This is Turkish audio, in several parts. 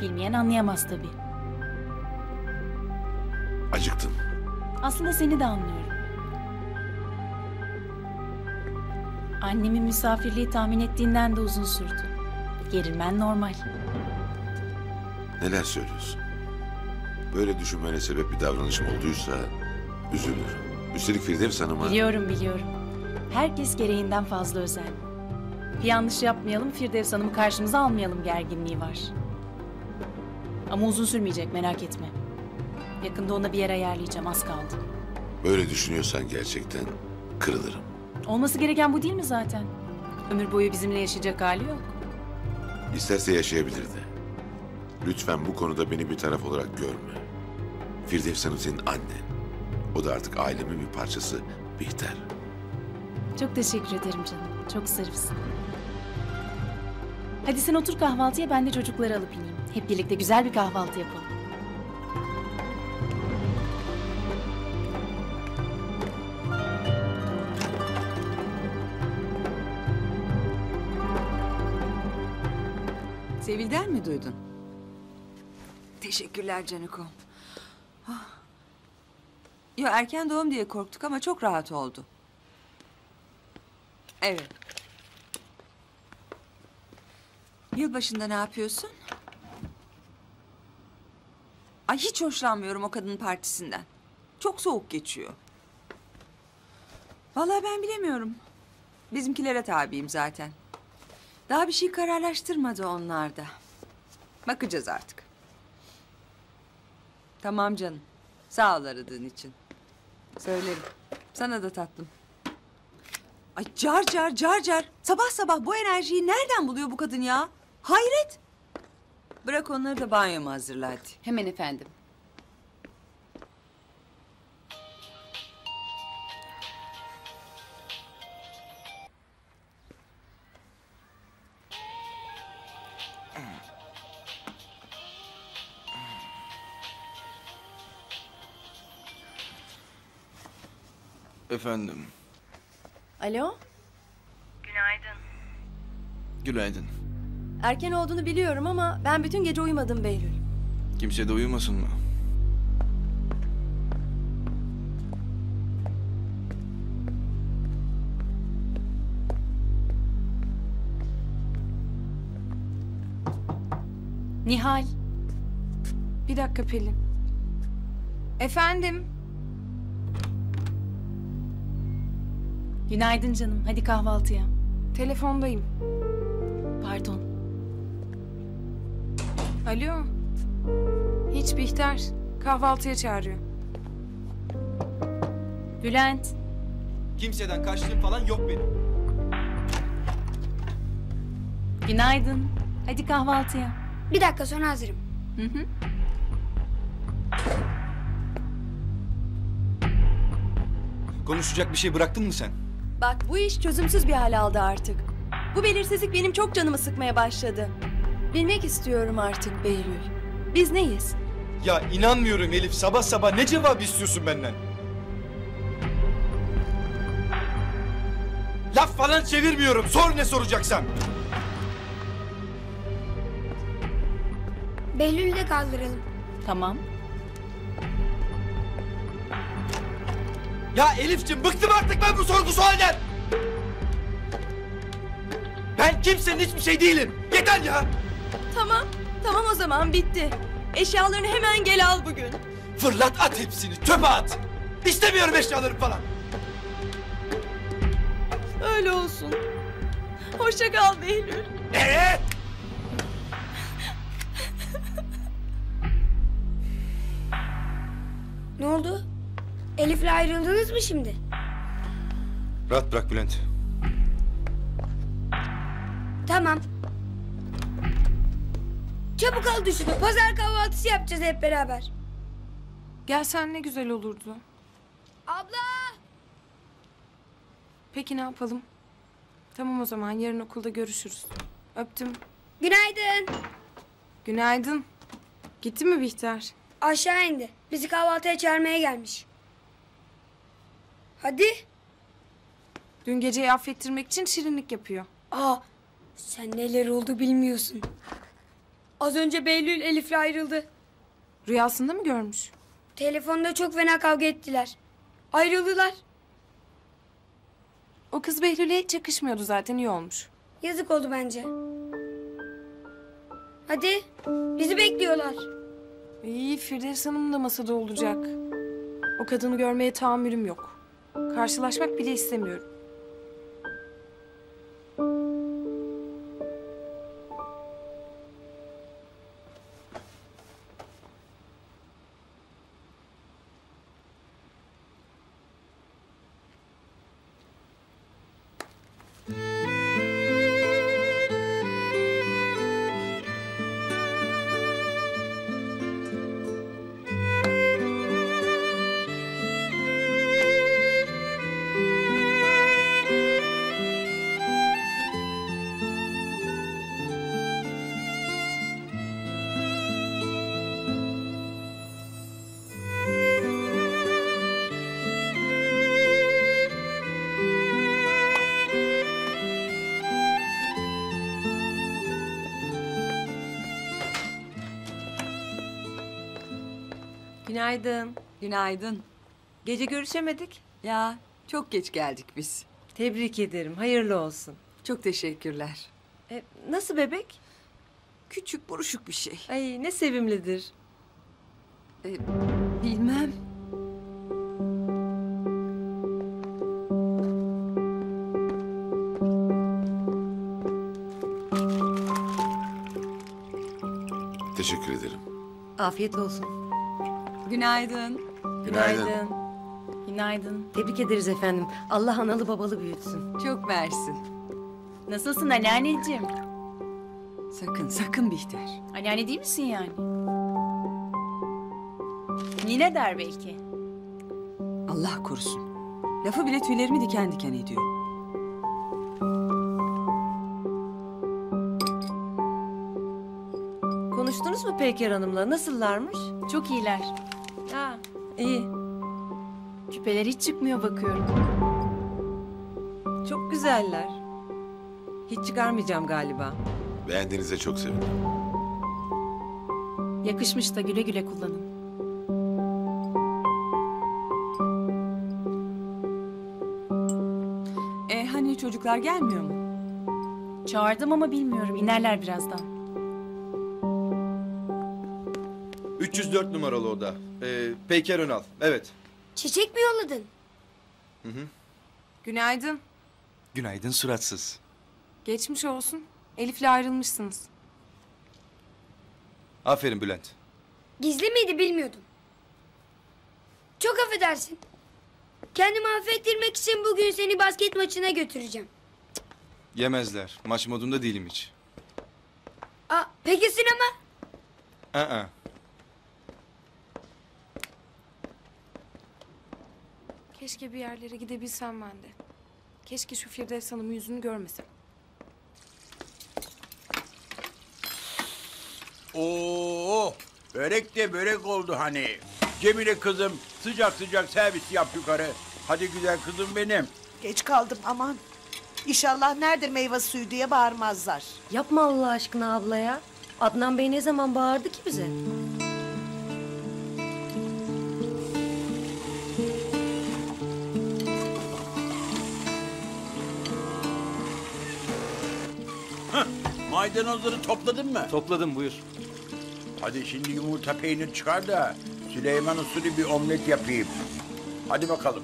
Bilmeyen anlayamaz tabii. Acıktım. Aslında seni de anlıyorum. Annemin misafirliği tahmin ettiğinden de uzun sürdü. Gerilmen normal. Neler söylüyorsun? Böyle düşünmene sebep bir davranışım olduysa üzülürüm. Üstelik Firdevs Hanım'a... Biliyorum. Herkes gereğinden fazla özel. Bir yanlış yapmayalım, Firdevs Hanım'ı karşımıza almayalım gerginliği var. Ama uzun sürmeyecek, merak etme. Yakında ona bir yer ayarlayacağım, az kaldı. Böyle düşünüyorsan gerçekten kırılırım. Olması gereken bu değil mi zaten? Ömür boyu bizimle yaşayacak hali yok. İsterse yaşayabilirdi. Lütfen bu konuda beni bir taraf olarak görme. Firdevs Hanım senin annen. O da artık ailemin bir parçası Bihter. Çok teşekkür ederim canım. Çok zarifsin. Hadi sen otur kahvaltıya, ben de çocukları alıp ineyim. Hep birlikte güzel bir kahvaltı yapalım. Sevil'den mi duydun? Teşekkürler Canikom. Ya erken doğum diye korktuk ama çok rahat oldu. Evet. Yılbaşında ne yapıyorsun? Ay hiç hoşlanmıyorum o kadının partisinden. Çok soğuk geçiyor. Vallahi ben bilemiyorum. Bizimkilere tabiyim zaten. Daha bir şey kararlaştırmadı onlar da. Bakacağız artık. Tamam canım. Sağ ol aradığın için. Söylerim. Sana da tatlım. Ay car. Sabah sabah bu enerjiyi nereden buluyor bu kadın ya? Hayret. Bırak onları da banyoma hazırla hadi. Hemen efendim. Efendim. Alo. Günaydın. Günaydın. Erken olduğunu biliyorum ama ben bütün gece uyumadım Behlül. Kimse de uyumasın mı? Nihal. Bir dakika Pelin. Efendim. Günaydın canım. Hadi kahvaltıya. Telefondayım. Pardon. Alo. Hiç Bihter. Kahvaltıya çağırıyor. Bülent. Kimseden kaçtığım falan yok benim. Günaydın. Hadi kahvaltıya. Bir dakika sonra hazırım. Hı. Konuşacak bir şey bıraktın mı sen? Bak bu iş çözümsüz bir hal aldı artık. Bu belirsizlik benim çok canımı sıkmaya başladı. Bilmek istiyorum artık Behlül. Biz neyiz? Ya inanmıyorum Elif, sabah sabah ne cevap istiyorsun benden? Laf falan çevirmiyorum, sor ne soracaksan. Behlül'ü de kaldıralım. Tamam. Ya Elif'ciğim bıktım artık ben bu sorgu sualden. Ben kimsenin hiçbir şey değilim. Yeter ya. Tamam o zaman bitti. Eşyalarını hemen gel al bugün. Fırlat at hepsini, çöpe at. İstemiyorum eşyalarımı falan. Öyle olsun. Hoşça kal Behlül. Ne oldu? Elif'le ayrıldınız mı şimdi? Rahat bırak Bülent. Tamam. Çabuk al düşünün. Pazar kahvaltısı yapacağız hep beraber. Gelsen ne güzel olurdu. Abla! Peki ne yapalım? Tamam o zaman yarın okulda görüşürüz. Öptüm. Günaydın. Günaydın. Gitti mi Bihter? Aşağı indi. Bizi kahvaltıya çağırmaya gelmiş. Hadi. Dün geceyi affettirmek için şirinlik yapıyor. Aa, sen neler oldu bilmiyorsun. Az önce Behlül Elif'le ayrıldı. Rüyasında mı görmüş? Telefonda çok fena kavga ettiler. Ayrıldılar. O kız Behlül'e hiç yakışmıyordu zaten, iyi olmuş. Yazık oldu bence. Hadi, bizi bekliyorlar. İyi, Firdevs Hanım da masada olacak. O kadını görmeye tahammülüm yok. Karşılaşmak bile istemiyorum. Günaydın. Günaydın. Gece görüşemedik. Ya çok geç geldik biz. Tebrik ederim. Hayırlı olsun. Çok teşekkürler. Nasıl bebek? Küçük buruşuk bir şey. Ay ne sevimlidir. Bilmem. Teşekkür ederim. Afiyet olsun. Günaydın. Günaydın. Günaydın. Tebrik ederiz efendim. Allah analı babalı büyütsün. Çok versin. Nasılsın anneanneciğim? Sakın, sakın Bihter. Anneanne değil misin yani? Nine der belki. Allah korusun. Lafı bile tüylerimi diken diken ediyor. Konuştunuz mu Peyker Hanım'la? Nasıllarmış? Çok iyiler. Ha, iyi. Küpeler hiç çıkmıyor bakıyorum. Çok güzeller. Hiç çıkarmayacağım galiba. Beğendiğinize çok sevindim. Yakışmış da güle güle kullanın. Hani çocuklar gelmiyor mu? Çağırdım ama bilmiyorum. İnerler birazdan. 304 numaralı oda. Peyker Önal. Evet. Çiçek mi yolladın? Hı hı. Günaydın. Günaydın suratsız. Geçmiş olsun. Elif'le ayrılmışsınız. Aferin Bülent. Gizli miydi bilmiyordum. Çok affedersin. Kendimi affettirmek için bugün seni basket maçına götüreceğim. Yemezler. Maç modunda değilim hiç. Aa, peki sinema? Aa. Keşke bir yerlere gidebilsem ben de. Keşke şu Firdevs Hanım'ın yüzünü görmesem. Oo, börek de börek oldu hani. Cemile kızım sıcak sıcak servis yap yukarı. Hadi güzel kızım benim. Geç kaldım aman. İnşallah nerede meyve suyu diye bağırmazlar. Yapma Allah aşkına ablaya. Adnan Bey ne zaman bağırdı ki bize? Maydanozları topladın mı? Topladım, buyur. Hadi şimdi yumurta peynir çıkar da Süleyman usulü bir omlet yapayım. Hadi bakalım.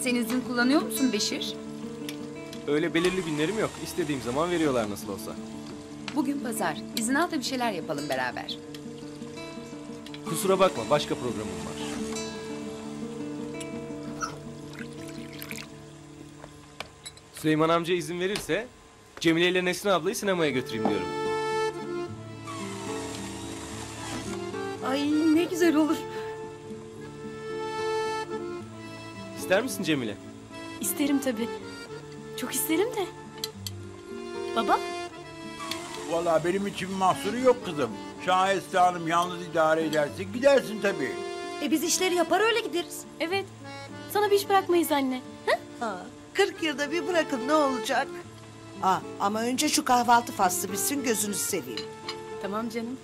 Sen izin kullanıyor musun Beşir? Öyle belirli günlerim yok. İstediğim zaman veriyorlar nasıl olsa. Bugün pazar. İzin al da bir şeyler yapalım beraber. Kusura bakma, başka programım var. Süleyman amca izin verirse Cemile ile Nesrin ablayı sinemaya götüreyim diyorum. Ay ne güzel olur. İster misin Cemile? İsterim tabii. Çok isterim de. Baba? Vallahi benim için mahsuru yok kızım. Şaheste Hanım yalnız idare ederse gidersin tabii. Biz işleri yapar öyle gideriz. Evet. Sana bir iş bırakmayız anne. Ha? 40 yılda bir bırakın ne olacak? Aa, ama önce şu kahvaltı faslı bitsin, gözünüzü seveyim. Tamam canım.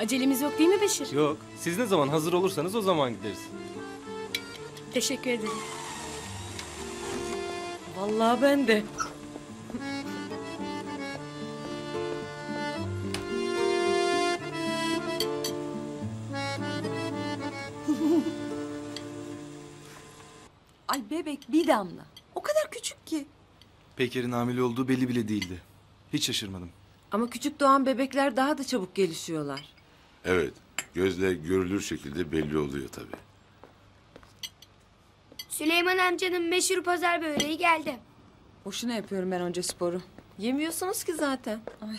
Acelemiz yok değil mi Beşir? Yok. Siz ne zaman hazır olursanız o zaman gideriz. Teşekkür ederim. Vallahi ben de. Ay bebek bir damla. O kadar küçük ki. Peyker'in hamile olduğu belli bile değildi. Hiç şaşırmadım. Ama küçük doğan bebekler daha da çabuk gelişiyorlar. Evet. Gözle görülür şekilde belli oluyor tabii. Süleyman amcanın meşhur pazar böreği geldi. Boşuna yapıyorum ben önce sporu. Yemiyorsunuz ki zaten. Ay.